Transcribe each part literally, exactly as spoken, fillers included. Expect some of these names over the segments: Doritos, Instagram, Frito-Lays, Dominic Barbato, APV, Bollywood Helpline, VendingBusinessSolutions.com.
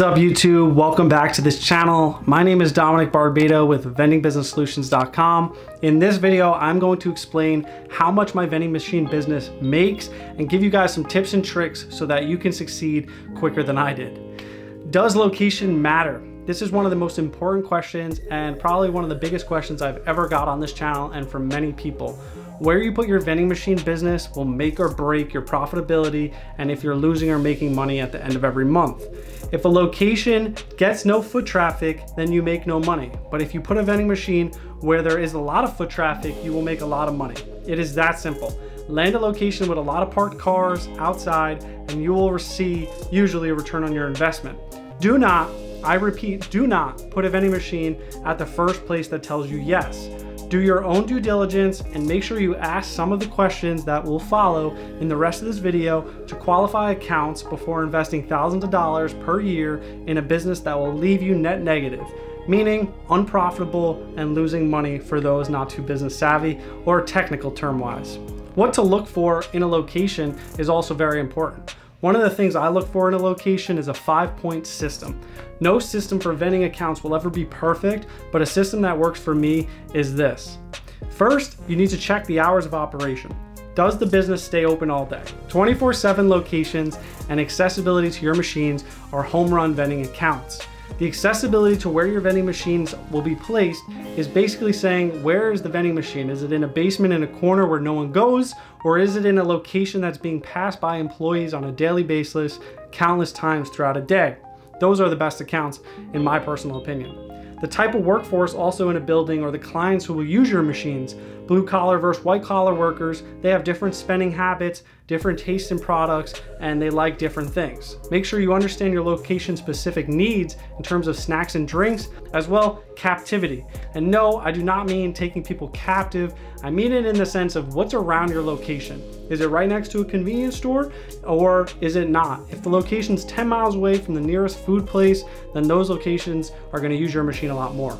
What's up, YouTube? Welcome back to this channel. My name is Dominic Barbato with Vending Business Solutions dot com. In this video, I'm going to explain how much my vending machine business makes and give you guys some tips and tricks so that you can succeed quicker than I did. Does location matter? This is one of the most important questions and probably one of the biggest questions I've ever got on this channel and from many people. Where you put your vending machine business will make or break your profitability and if you're losing or making money at the end of every month. If a location gets no foot traffic, then you make no money. But if you put a vending machine where there is a lot of foot traffic, you will make a lot of money. It is that simple. Land a location with a lot of parked cars outside and you will see usually a return on your investment. Do not, I repeat, do not put a vending machine at the first place that tells you yes. Do your own due diligence and make sure you ask some of the questions that will follow in the rest of this video to qualify accounts before investing thousands of dollars per year in a business that will leave you net negative, meaning unprofitable and losing money for those not too business savvy or technical term wise. What to look for in a location is also very important. One of the things I look for in a location is a five-point system. No system for vending accounts will ever be perfect, but a system that works for me is this. First, you need to check the hours of operation. Does the business stay open all day? twenty-four seven locations and accessibility to your machines are home run vending accounts. The accessibility to where your vending machines will be placed is basically saying, where is the vending machine? Is it in a basement in a corner where no one goes? Or is it in a location that's being passed by employees on a daily basis, countless times throughout a day? Those are the best accounts, in my personal opinion. The type of workforce also in a building or the clients who will use your machines, blue collar versus white collar workers, they have different spending habits, different tastes in products, and they like different things. Make sure you understand your location specific needs in terms of snacks and drinks, as well captivity. And no, I do not mean taking people captive. I mean it in the sense of what's around your location. Is it right next to a convenience store or is it not? If the location's ten miles away from the nearest food place, then those locations are gonna use your machine a lot more.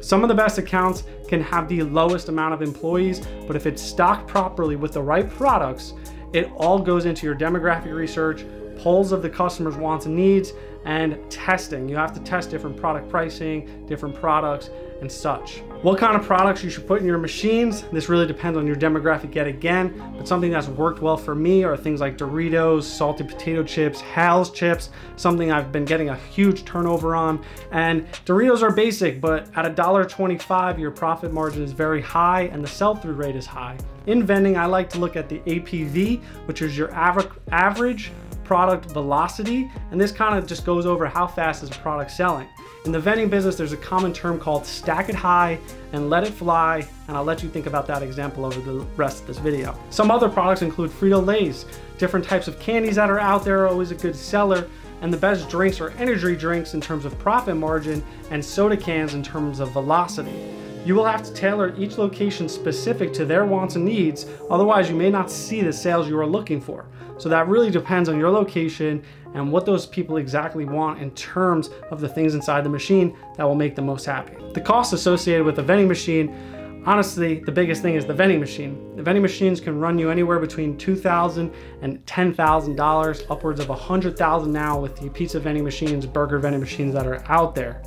Some of the best accounts can have the lowest amount of employees, but if it's stocked properly with the right products, it all goes into your demographic research, polls of the customer's wants and needs, and testing. You have to test different product pricing, different products, and such. What kind of products you should put in your machines? This really depends on your demographic yet again, but something that's worked well for me are things like Doritos, salted potato chips, Hal's chips, something I've been getting a huge turnover on. And Doritos are basic, but at a dollar twenty-five, your profit margin is very high and the sell-through rate is high. In vending, I like to look at the A P V, which is your average, average product velocity, and this kind of just goes over how fast is a product selling. In the vending business, there's a common term called stack it high and let it fly, and I'll let you think about that example over the rest of this video. Some other products include Frito-Lays, different types of candies that are out there are always a good seller, and the best drinks are energy drinks in terms of profit margin and soda cans in terms of velocity. You will have to tailor each location specific to their wants and needs, otherwise you may not see the sales you are looking for. So that really depends on your location and what those people exactly want in terms of the things inside the machine that will make them most happy. The cost associated with a vending machine, honestly, the biggest thing is the vending machine. The vending machines can run you anywhere between two thousand dollars and ten thousand dollars, upwards of one hundred thousand dollars now with the pizza vending machines, burger vending machines that are out there.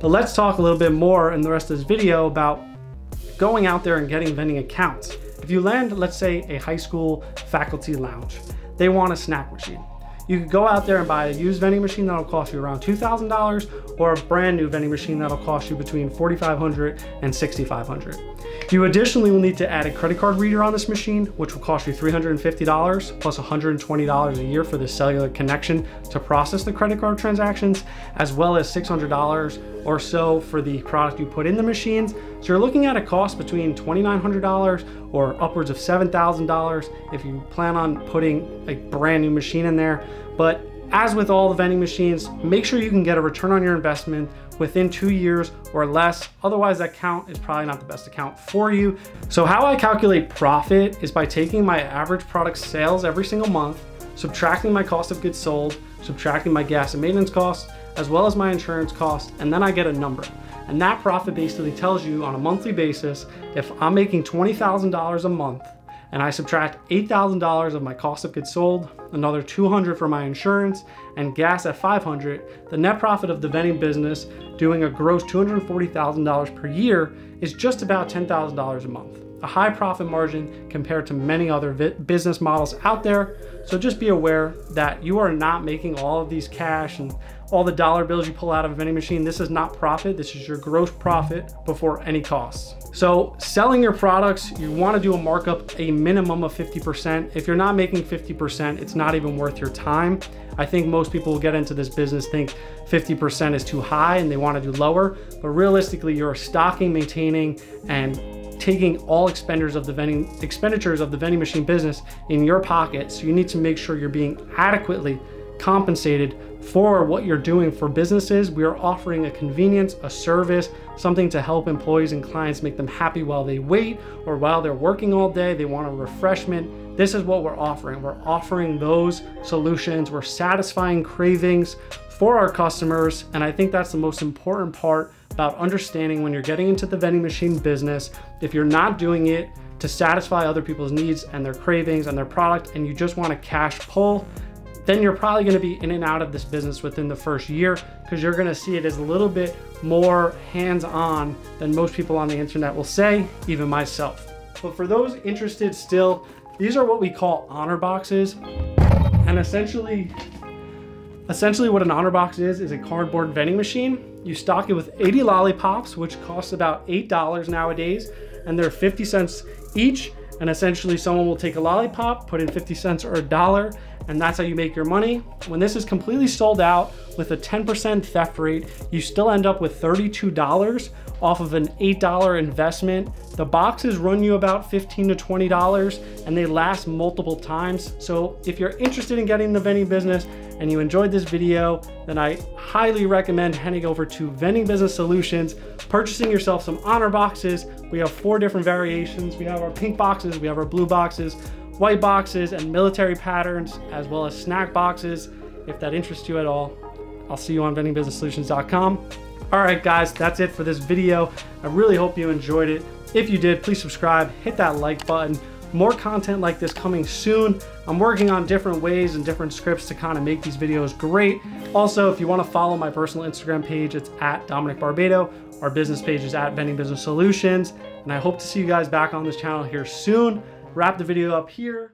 But let's talk a little bit more in the rest of this video about going out there and getting vending accounts. If you land, let's say, a high school faculty lounge, they want a snack machine. You could go out there and buy a used vending machine that'll cost you around two thousand dollars or a brand new vending machine that'll cost you between forty-five hundred dollars and sixty-five hundred dollars. You additionally will need to add a credit card reader on this machine, which will cost you three hundred fifty dollars plus one hundred twenty dollars a year for the cellular connection to process the credit card transactions, as well as six hundred dollars or so for the product you put in the machines. So you're looking at a cost between twenty-nine hundred dollars or upwards of seven thousand dollars if you plan on putting a brand new machine in there. But as with all the vending machines, make sure you can get a return on your investment within two years or less. Otherwise, that account is probably not the best account for you. So how I calculate profit is by taking my average product sales every single month, subtracting my cost of goods sold, subtracting my gas and maintenance costs, as well as my insurance costs, and then I get a number. And that profit basically tells you on a monthly basis, if I'm making twenty thousand dollars a month and I subtract eight thousand dollars of my cost of goods sold, another two hundred dollars for my insurance, and gas at five hundred dollars, the net profit of the vending business doing a gross two hundred forty thousand dollars per year is just about ten thousand dollars a month. A high profit margin compared to many other business models out there. So just be aware that you are not making all of these cash and all the dollar bills you pull out of a vending machine. This is not profit. This is your gross profit before any costs. So selling your products, you want to do a markup, a minimum of fifty percent. If you're not making fifty percent, it's not even worth your time. I think most people who get into this business think fifty percent is too high and they want to do lower, but realistically you're stocking, maintaining, and taking all expenditures of the vending expenditures of the vending machine business in your pocket. So you need to make sure you're being adequately compensated for what you're doing for businesses. We are offering a convenience, a service, something to help employees and clients, make them happy while they wait or while they're working all day. They want a refreshment. This is what we're offering. We're offering those solutions. We're satisfying cravings for our customers. And I think that's the most important part about understanding when you're getting into the vending machine business. If you're not doing it to satisfy other people's needs and their cravings and their product, and you just want a cash pull, then you're probably gonna be in and out of this business within the first year, because you're gonna see it as a little bit more hands-on than most people on the internet will say, even myself. But for those interested still, these are what we call honor boxes. And essentially, Essentially what an honor box is, is a cardboard vending machine. You stock it with eighty lollipops, which costs about eight dollars nowadays, and they're fifty cents each. And essentially someone will take a lollipop, put in fifty cents or a dollar, and that's how you make your money. When this is completely sold out with a ten percent theft rate, you still end up with thirty-two dollars off of an eight dollar investment. The boxes run you about fifteen to twenty dollars and they last multiple times. So if you're interested in getting in the vending business and you enjoyed this video, then I highly recommend heading over to Vending Business Solutions, purchasing yourself some honor boxes. We have four different variations. We have our pink boxes, we have our blue boxes, white boxes, and military patterns, as well as snack boxes. If that interests you at all, I'll see you on vending business solutions dot com. All right, guys, that's it for this video. I really hope you enjoyed it. If you did, please subscribe, hit that like button. More content like this coming soon. I'm working on different ways and different scripts to kind of make these videos great. Also, if you want to follow my personal Instagram page, it's at Dominic Barbato. Our business page is at Vending Business Solutions. And I hope to see you guys back on this channel here soon. Wrap the video up here.